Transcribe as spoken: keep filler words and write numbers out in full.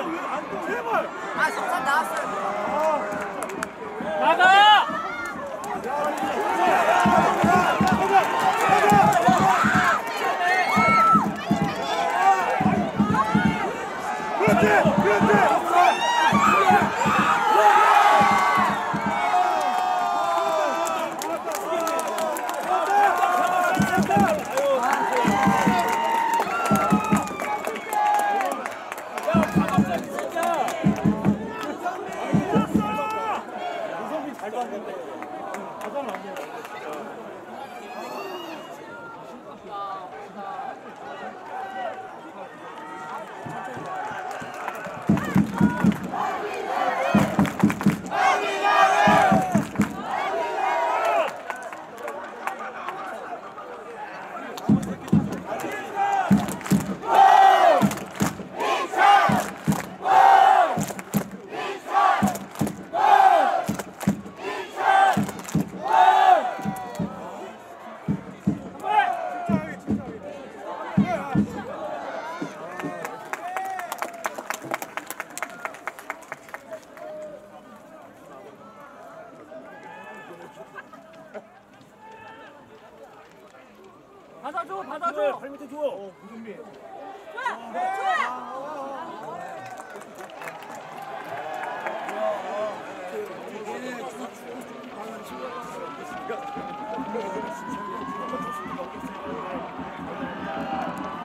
안돼 제발. 아 석산 나왔어요. 나가. 그렇지 그렇지. 야, 잠깐만.